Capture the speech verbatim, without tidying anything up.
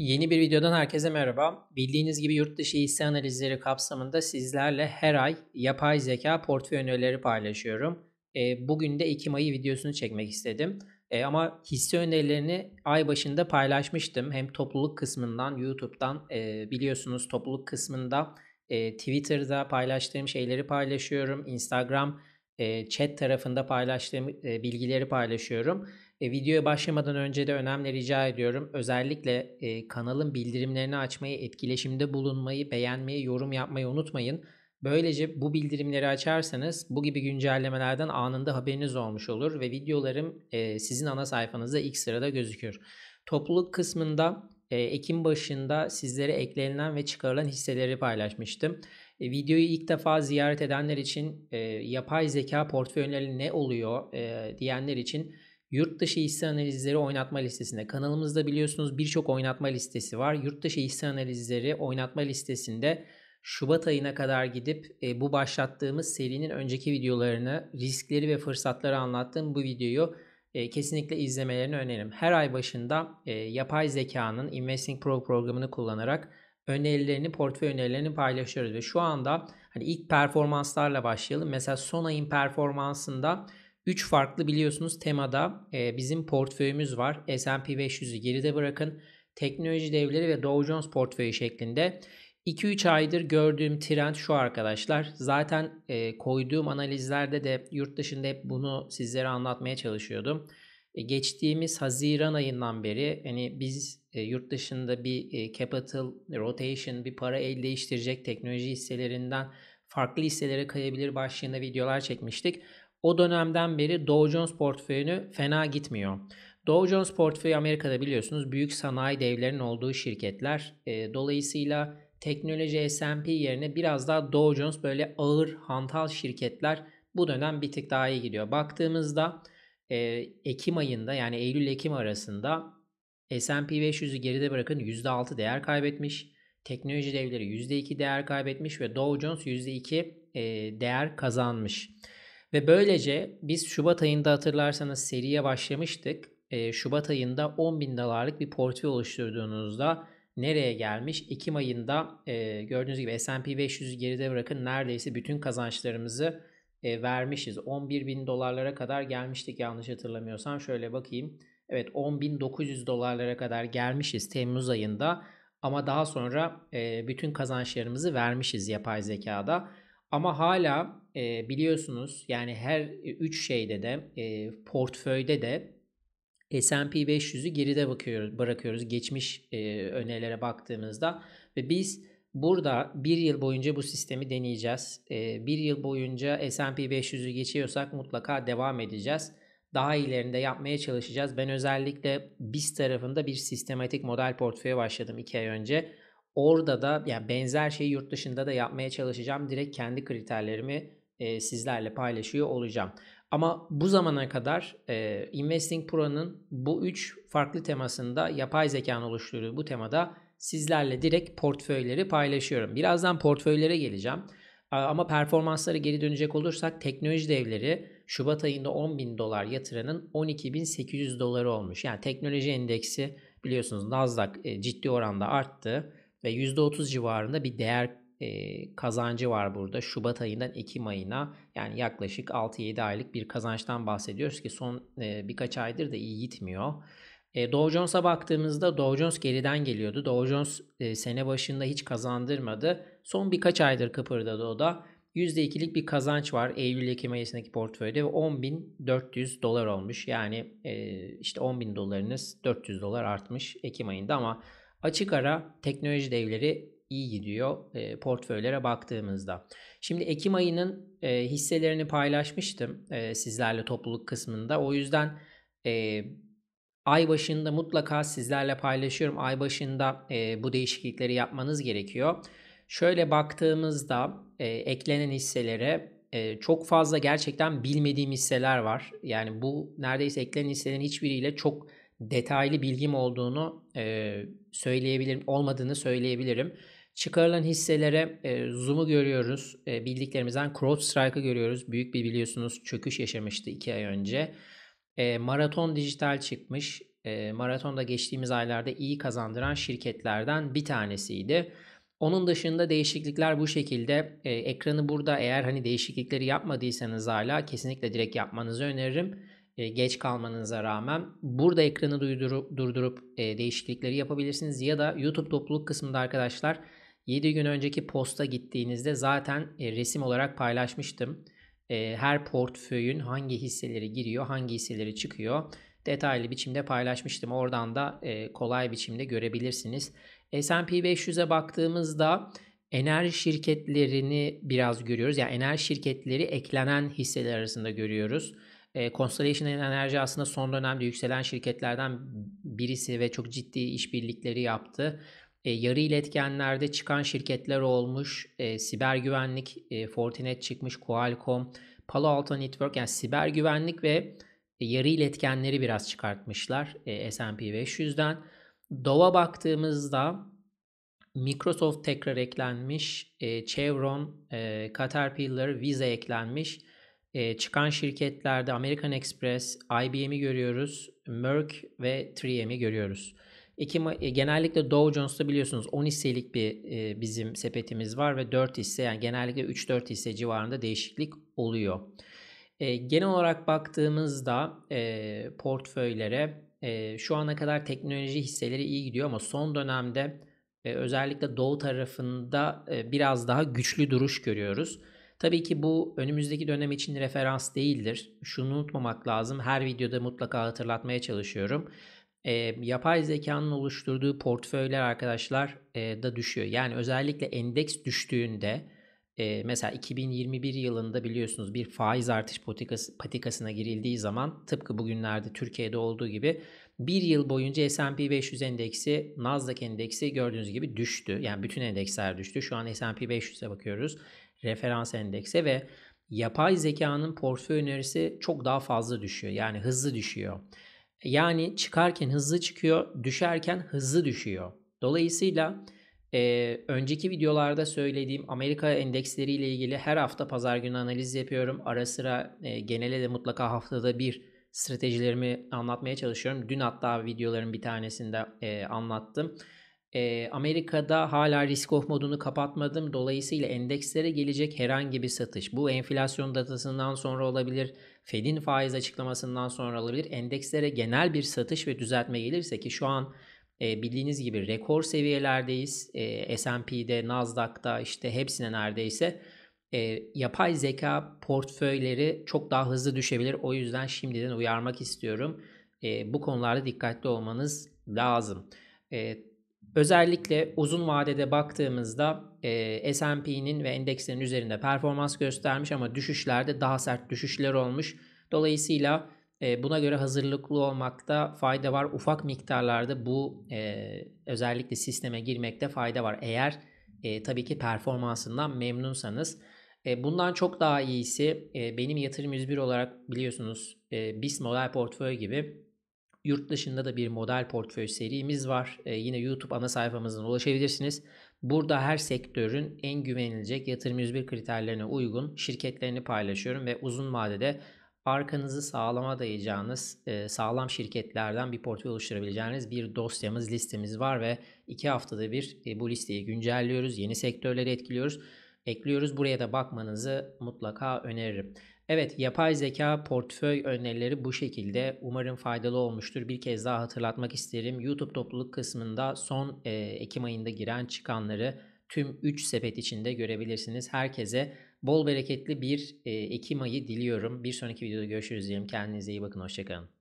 Yeni bir videodan herkese merhaba. Bildiğiniz gibi yurt dışı hisse analizleri kapsamında sizlerle her ay yapay zeka portföy önerileri paylaşıyorum. E, bugün de Ekim ayı videosunu çekmek istedim. E, ama hisse önerilerini ay başında paylaşmıştım. Hem topluluk kısmından, YouTube'dan e, biliyorsunuz topluluk kısmında e, Twitter'da paylaştığım şeyleri paylaşıyorum. Instagram e, chat tarafında paylaştığım e, bilgileri paylaşıyorum. E, videoya başlamadan önce de önemli rica ediyorum. Özellikle e, kanalın bildirimlerini açmayı, etkileşimde bulunmayı, beğenmeyi, yorum yapmayı unutmayın. Böylece bu bildirimleri açarsanız bu gibi güncellemelerden anında haberiniz olmuş olur ve videolarım e, sizin ana sayfanızda ilk sırada gözükür. Topluluk kısmında e, Ekim başında sizlere eklenilen ve çıkarılan hisseleri paylaşmıştım. E, videoyu ilk defa ziyaret edenler için e, yapay zeka portföyleri ne oluyor e, diyenler için yurt dışı hisse analizleri oynatma listesinde. Kanalımızda biliyorsunuz birçok oynatma listesi var. Yurt dışı hisse analizleri oynatma listesinde Şubat ayına kadar gidip e, bu başlattığımız serinin önceki videolarını, riskleri ve fırsatları anlattığım bu videoyu e, kesinlikle izlemelerini öneririm. Her ay başında e, yapay zekanın Investing Pro programını kullanarak önerilerini, portföy önerilerini paylaşıyoruz. Ve şu anda hani ilk performanslarla başlayalım. Mesela son ayın performansında üç farklı biliyorsunuz temada e, bizim portföyümüz var. S and P beş yüz'ü geride bırakın. Teknoloji devleri ve Dow Jones portföyü şeklinde. iki üç aydır gördüğüm trend şu arkadaşlar. Zaten e, koyduğum analizlerde de yurt dışında hep bunu sizlere anlatmaya çalışıyordum. E, geçtiğimiz Haziran ayından beri hani biz e, yurt dışında bir e, capital rotation, bir para el değiştirecek teknoloji hisselerinden farklı hisselere kayabilir başlığında videolar çekmiştik. O dönemden beri Dow Jones portföyünü fena gitmiyor. Dow Jones portföyü Amerika'da biliyorsunuz büyük sanayi devlerinin olduğu şirketler. E, dolayısıyla teknoloji S and P yerine biraz daha Dow Jones böyle ağır hantal şirketler bu dönem bir tık daha iyi gidiyor. Baktığımızda e, Ekim ayında yani Eylül-Ekim arasında S and P beş yüz'ü geride bırakın yüzde altı değer kaybetmiş. Teknoloji devleri yüzde iki değer kaybetmiş ve Dow Jones yüzde iki e, değer kazanmış. Ve böylece biz Şubat ayında hatırlarsanız seriye başlamıştık. E, Şubat ayında on bin dolarlık bir portföy oluşturduğunuzda nereye gelmiş? Ekim ayında e, gördüğünüz gibi S and P beş yüz'ü geride bırakın neredeyse bütün kazançlarımızı e, vermişiz. on bir bin dolarlara kadar gelmiştik yanlış hatırlamıyorsam. Şöyle bakayım. Evet, on bin dokuz yüz dolarlara kadar gelmişiz Temmuz ayında. Ama daha sonra e, bütün kazançlarımızı vermişiz yapay zekada. Ama hala e, biliyorsunuz yani her üç şeyde de e, portföyde de S and P beş yüz'ü geride bakıyoruz, bırakıyoruz geçmiş e, önerilere baktığımızda ve biz burada bir yıl boyunca bu sistemi deneyeceğiz. E, bir yıl boyunca S and P beş yüz'ü geçiyorsak mutlaka devam edeceğiz. Daha ilerinde yapmaya çalışacağız. Ben özellikle BIST tarafında bir sistematik model portföye başladım iki ay önce. Orada da yani benzer şeyi yurt dışında da yapmaya çalışacağım. Direkt kendi kriterlerimi e, sizlerle paylaşıyor olacağım. Ama bu zamana kadar e, Investing Pro'nun bu üç farklı temasında yapay zekanın oluşturduğu bu temada sizlerle direkt portföyleri paylaşıyorum. Birazdan portföylere geleceğim. Ama performanslara geri dönecek olursak teknoloji devleri Şubat ayında on bin dolar yatıranın on iki bin sekiz yüz doları olmuş. Yani teknoloji endeksi biliyorsunuz Nasdaq e, ciddi oranda arttı ve yüzde otuz civarında bir değer E, kazancı var burada. Şubat ayından Ekim ayına yani yaklaşık altı yedi aylık bir kazançtan bahsediyoruz ki son e, birkaç aydır da iyi gitmiyor. E, Dow Jones'a baktığımızda Dow Jones geriden geliyordu. Dow Jones e, sene başında hiç kazandırmadı. Son birkaç aydır kıpırdadı o da. yüzde ikilik bir kazanç var Eylül-Ekim ayındaki portföyde ve on bin dört yüz dolar olmuş. Yani e, işte on bin dolarınız dört yüz dolar artmış Ekim ayında ama açık ara teknoloji devleri iyi gidiyor e, portföylere baktığımızda. Şimdi Ekim ayının e, hisselerini paylaşmıştım e, sizlerle topluluk kısmında. O yüzden e, ay başında mutlaka sizlerle paylaşıyorum. Ay başında e, bu değişiklikleri yapmanız gerekiyor. Şöyle baktığımızda e, eklenen hisselere e, çok fazla gerçekten bilmediğim hisseler var. Yani bu neredeyse eklenen hisselerin hiçbiriyle çok detaylı bilgim olduğunu e, söyleyebilirim, olmadığını söyleyebilirim. Çıkarılan hisselere e, Zoom'u görüyoruz. E, bildiklerimizden CrowdStrike'ı görüyoruz. Büyük bir biliyorsunuz çöküş yaşamıştı iki ay önce. E, Marathon Dijital çıkmış. e, Marathon'da geçtiğimiz aylarda iyi kazandıran şirketlerden bir tanesiydi. Onun dışında değişiklikler bu şekilde. E, ekranı burada, eğer hani değişiklikleri yapmadıysanız hala kesinlikle direkt yapmanızı öneririm. E, geç kalmanıza rağmen burada ekranı duydurup, durdurup e, değişiklikleri yapabilirsiniz. Ya da YouTube topluluk kısmında arkadaşlar yedi gün önceki posta gittiğinizde zaten e, resim olarak paylaşmıştım. E, her portföyün hangi hisseleri giriyor, hangi hisseleri çıkıyor detaylı biçimde paylaşmıştım. Oradan da e, kolay biçimde görebilirsiniz. S and P beş yüze baktığımızda enerji şirketlerini biraz görüyoruz. Yani enerji şirketleri eklenen hisseler arasında görüyoruz. E, Constellation Enerji aslında son dönemde yükselen şirketlerden birisi ve çok ciddi işbirlikleri yaptı. E, yarı iletkenlerde çıkan şirketler olmuş. E, siber güvenlik, e, Fortinet çıkmış, Qualcomm, Palo Alto Network, yani siber güvenlik ve e, yarı iletkenleri biraz çıkartmışlar e, S and P beş yüzden. Dow'a baktığımızda Microsoft tekrar eklenmiş, e, Chevron, e, Caterpillar, Visa eklenmiş. E, çıkan şirketlerde American Express, I B M'i görüyoruz, Merck ve üç M'yi görüyoruz. İki, e, genellikle Dow Jones'ta biliyorsunuz on hisselik bir e, bizim sepetimiz var ve dört hisse, yani genellikle üç dört hisse civarında değişiklik oluyor. E, genel olarak baktığımızda e, portföylere e, şu ana kadar teknoloji hisseleri iyi gidiyor ama son dönemde e, özellikle Dow tarafında e, biraz daha güçlü duruş görüyoruz. Tabii ki bu önümüzdeki dönem için referans değildir. Şunu unutmamak lazım. Her videoda mutlaka hatırlatmaya çalışıyorum. E, yapay zekanın oluşturduğu portföyler arkadaşlar e, da düşüyor. Yani özellikle endeks düştüğünde e, mesela iki bin yirmi bir yılında biliyorsunuz bir faiz artış patikası, patikasına girildiği zaman tıpkı bugünlerde Türkiye'de olduğu gibi bir yıl boyunca S and P beş yüz endeksi, Nasdaq endeksi gördüğünüz gibi düştü. Yani bütün endeksler düştü. Şu an S and P beş yüze bakıyoruz. Referans endekse ve yapay zekanın portföy önerisi çok daha fazla düşüyor. Yani hızlı düşüyor. Yani çıkarken hızlı çıkıyor, düşerken hızlı düşüyor. Dolayısıyla e, önceki videolarda söylediğim Amerika endeksleriyle ilgili her hafta pazar günü analiz yapıyorum. Ara sıra e, genele de mutlaka haftada bir stratejilerimi anlatmaya çalışıyorum. Dün hatta videoların bir tanesinde e, anlattım. Amerika'da hala risk off modunu kapatmadım. Dolayısıyla endekslere gelecek herhangi bir satış, bu enflasyon datasından sonra olabilir, Fed'in faiz açıklamasından sonra olabilir, endekslere genel bir satış ve düzeltme gelirse ki şu an bildiğiniz gibi rekor seviyelerdeyiz. S and P'de, Nasdaq'ta, işte hepsine neredeyse. Yapay zeka portföyleri çok daha hızlı düşebilir. O yüzden şimdiden uyarmak istiyorum. Bu konularda dikkatli olmanız lazım. Evet. Özellikle uzun vadede baktığımızda e, S and P'nin ve endekslerin üzerinde performans göstermiş ama düşüşlerde daha sert düşüşler olmuş. Dolayısıyla e, buna göre hazırlıklı olmakta fayda var. Ufak miktarlarda bu e, özellikle sisteme girmekte fayda var. Eğer e, tabii ki performansından memnunsanız. E, bundan çok daha iyisi e, benim Yatırım yüz bir olarak biliyorsunuz e, BIST model portföy gibi. Yurt dışında da bir model portföy serimiz var. Ee, yine YouTube ana sayfamızdan ulaşabilirsiniz. Burada her sektörün en güvenilecek Yatırım yüz bir kriterlerine uygun şirketlerini paylaşıyorum ve uzun vadede arkanızı sağlama dayayacağınız e, sağlam şirketlerden bir portföy oluşturabileceğiniz bir dosyamız, listemiz var ve iki haftada bir e, bu listeyi güncelliyoruz. Yeni sektörleri etkiliyoruz, ekliyoruz. Buraya da bakmanızı mutlaka öneririm. Evet, yapay zeka portföy önerileri bu şekilde. Umarım faydalı olmuştur. Bir kez daha hatırlatmak isterim. YouTube topluluk kısmında son e, Ekim ayında giren çıkanları tüm üç sepet içinde görebilirsiniz. Herkese bol bereketli bir e, Ekim ayı diliyorum. Bir sonraki videoda görüşürüz diyelim. Kendinize iyi bakın. Hoşçakalın.